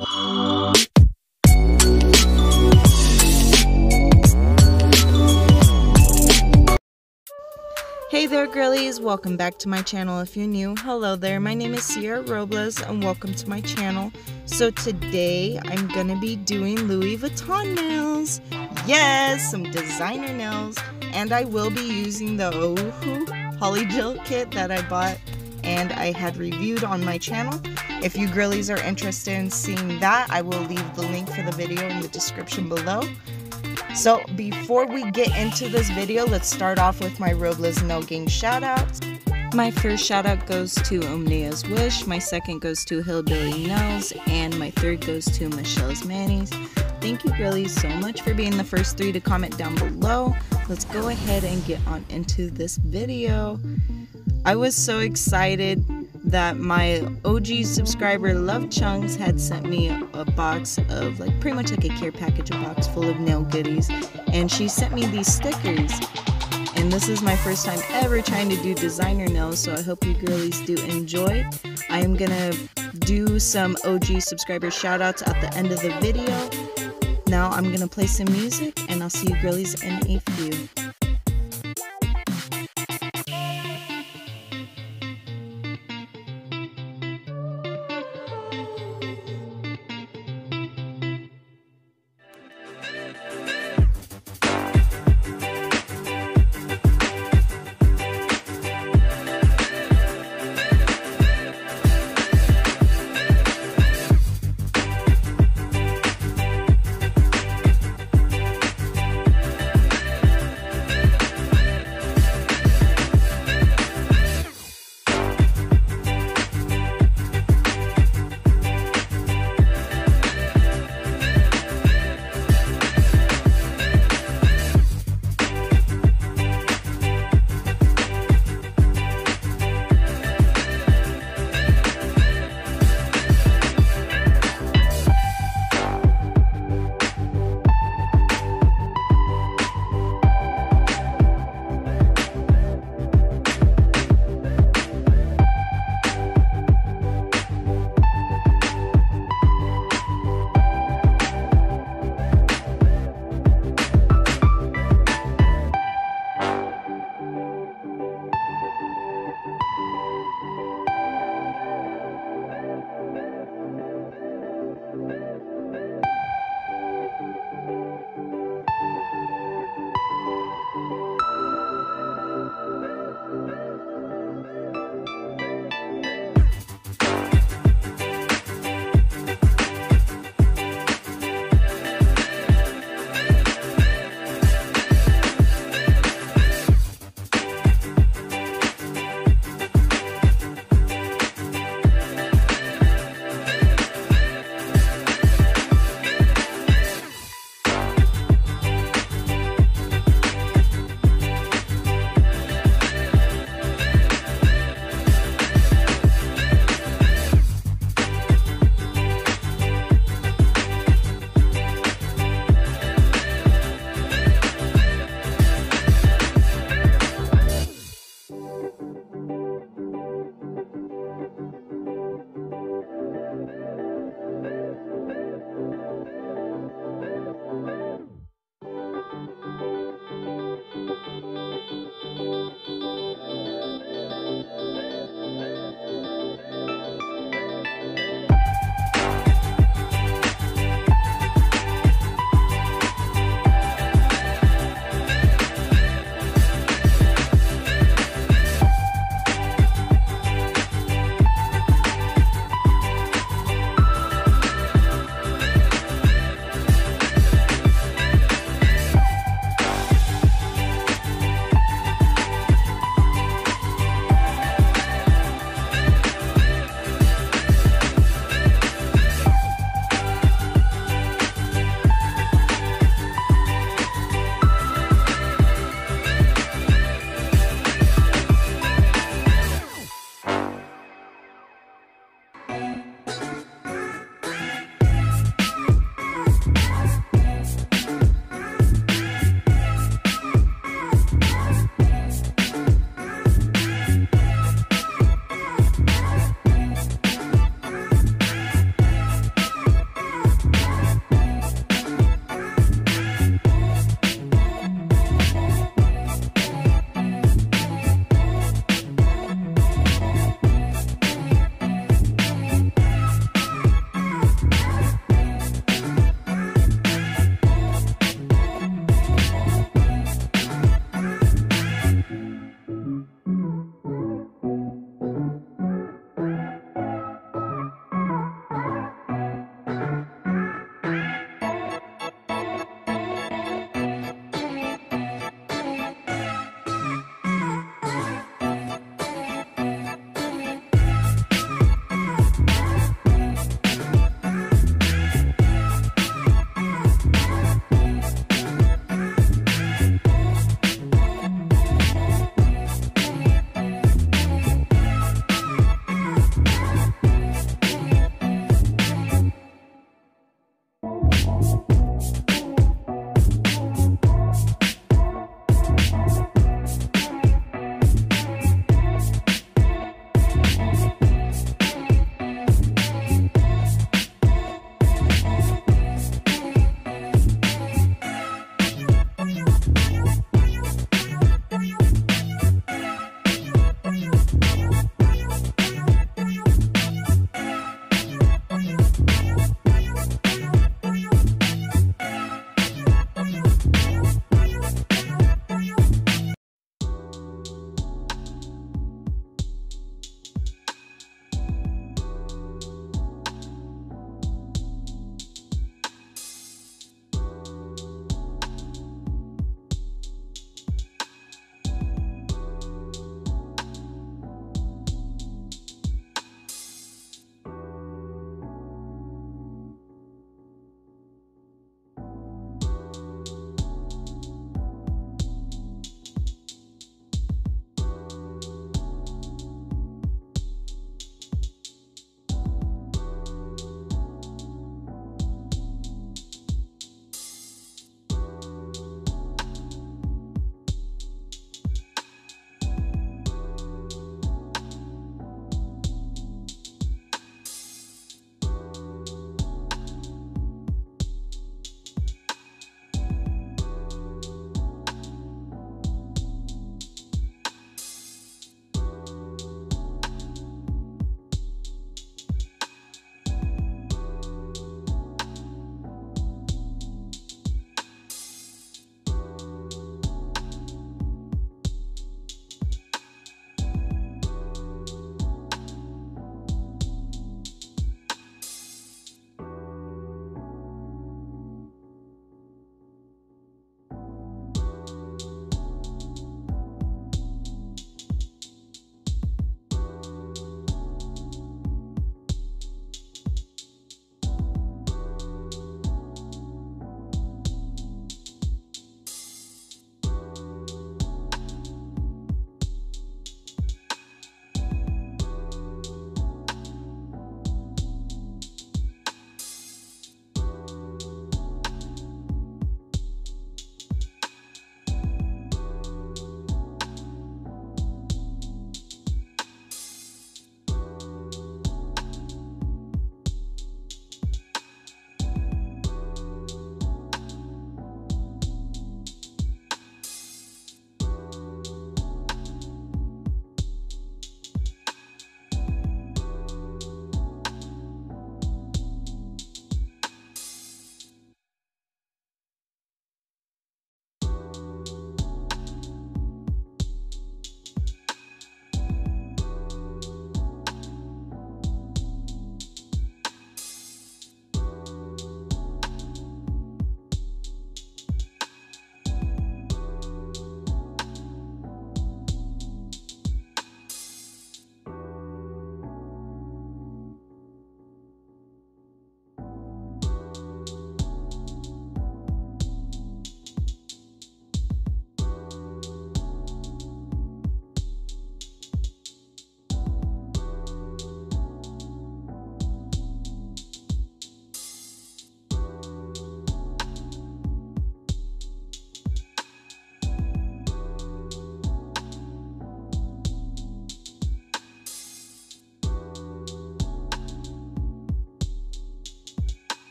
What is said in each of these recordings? Hey there girlies, welcome back to my channel. If you're new, hello there. My name is Sierra Robles and welcome to my channel. So today I'm gonna be doing Louis Vuitton nails. Yes, some designer nails. And I will be using the Ohuhu Polygel kit that I bought and I had reviewed on my channel. If you girlies are interested in seeing that, I will leave the link for the video in the description below. So before we get into this video, let's start off with my Robles Nail Gang shoutouts. My first shoutout goes to Omnia's Wish, my second goes to Hillbilly Nails, and my third goes to Michelle's Manny's. Thank you girlies so much for being the first three to comment down below. Let's go ahead and get on into this video. I was so excited that my OG subscriber Love Chunks had sent me a box of like pretty much like a care package, a box full of nail goodies, and she sent me these stickers. And this is my first time ever trying to do designer nails, so I hope you girlies do enjoy. I am gonna do some OG subscriber shout outs at the end of the video. Now I'm gonna play some music and I'll see you girlies in a few.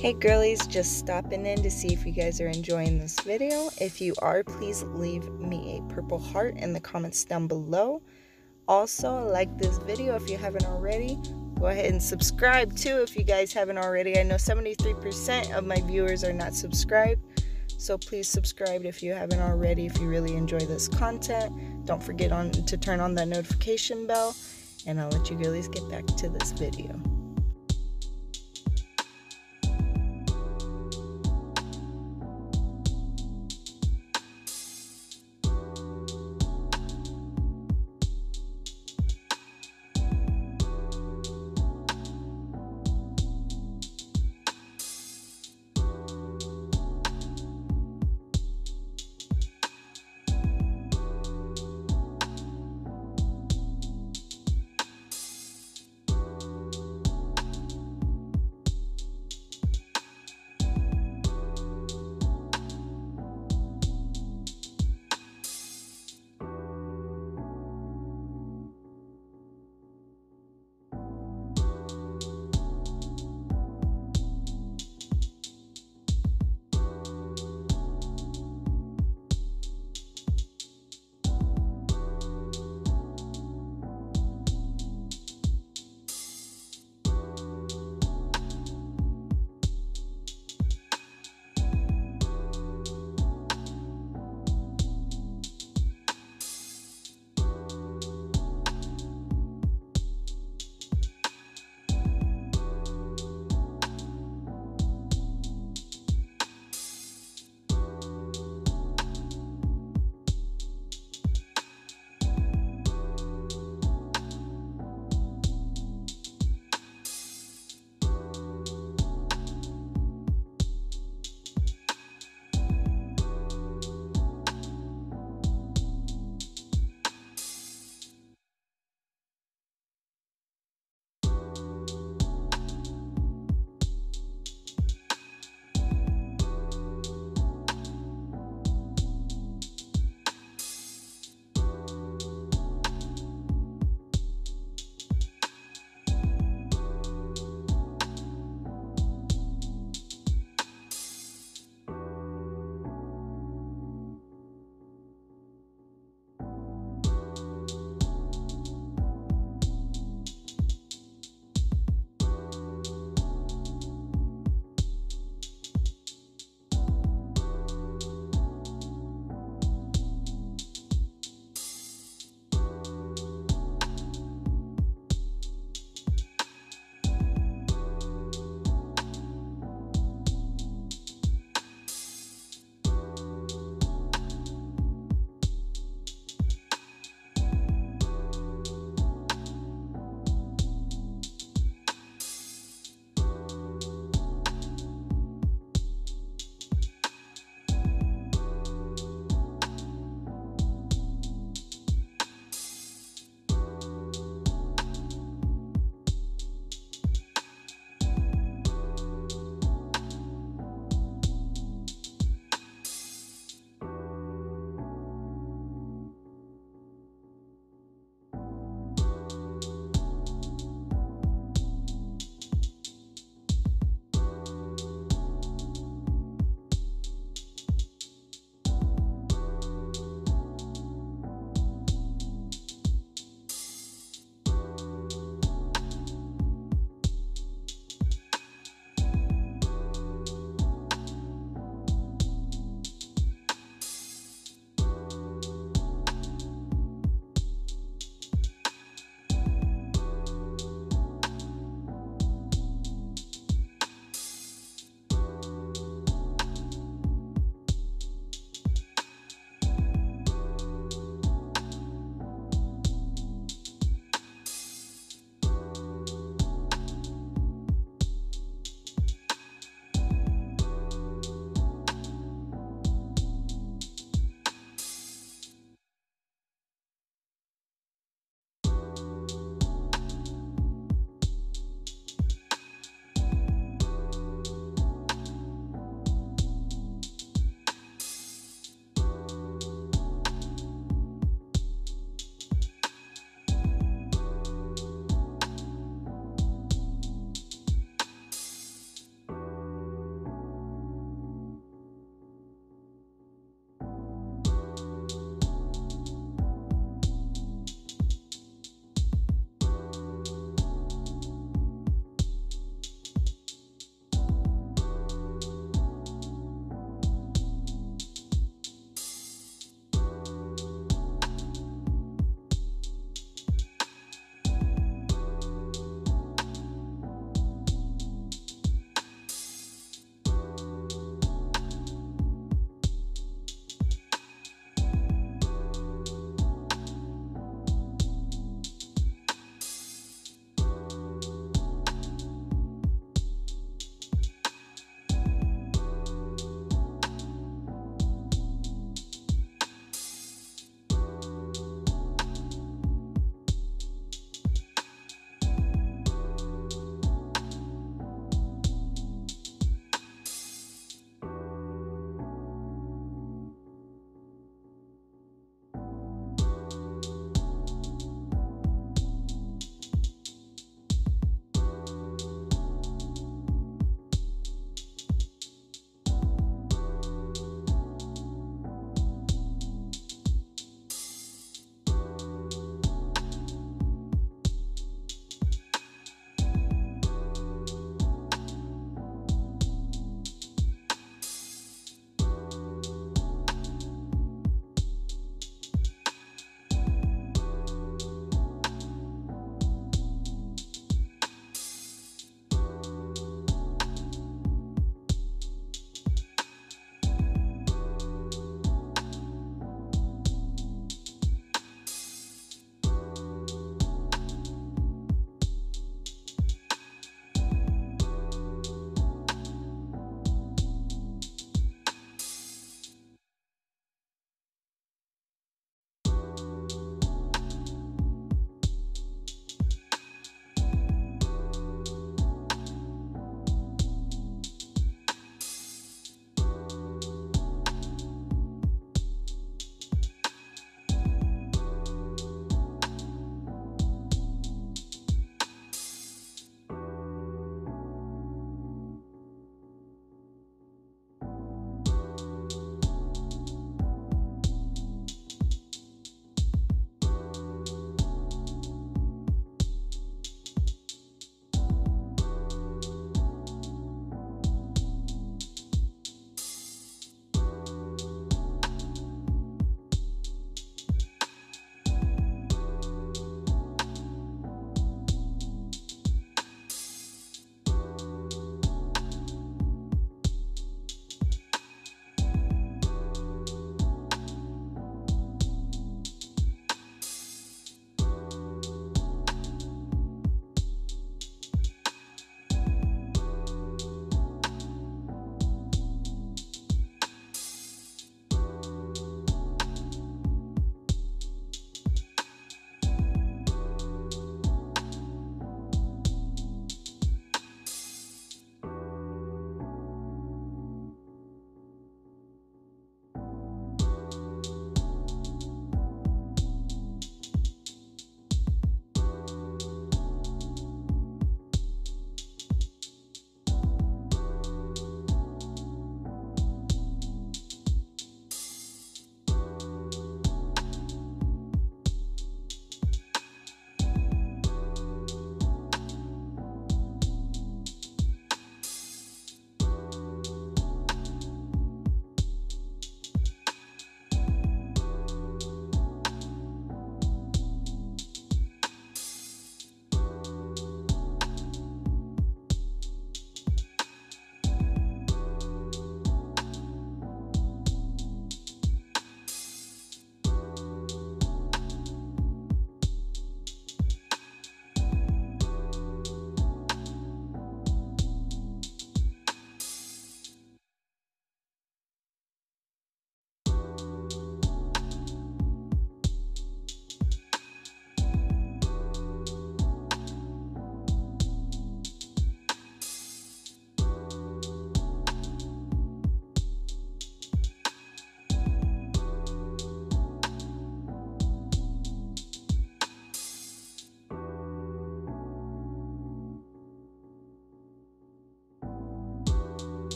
Hey girlies, just stopping in to see if you guys are enjoying this video. If you are, please leave me a purple heart in the comments down below. Also, like this video if you haven't already. Go ahead and subscribe too if you guys haven't already. I know 73% of my viewers are not subscribed, so please subscribe if you haven't already. If you really enjoy this content, don't forget to turn on that notification bell, and I'll let you girlies get back to this video.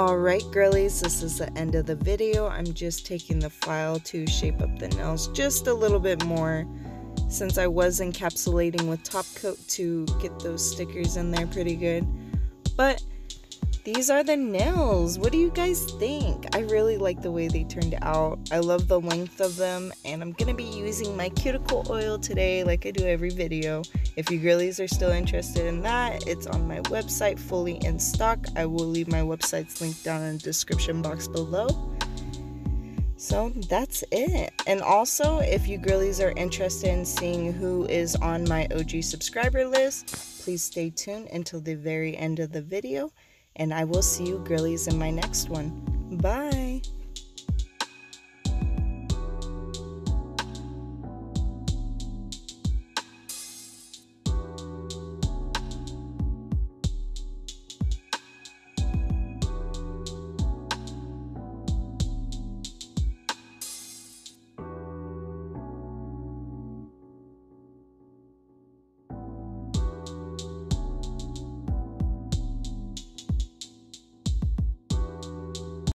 Alright girlies, this is the end of the video. I'm just taking the file to shape up the nails just a little bit more, since I was encapsulating with top coat to get those stickers in there pretty good. But these are the nails. What do you guys think? I really like the way they turned out. I love the length of them, and I'm gonna be using my cuticle oil today like I do every video. If you girlies are still interested in that, it's on my website, fully in stock. I will leave my website's link down in the description box below. So that's it. And also, if you girlies are interested in seeing who is on my OG subscriber list, please stay tuned until the very end of the video, and I will see you girlies in my next one. Bye!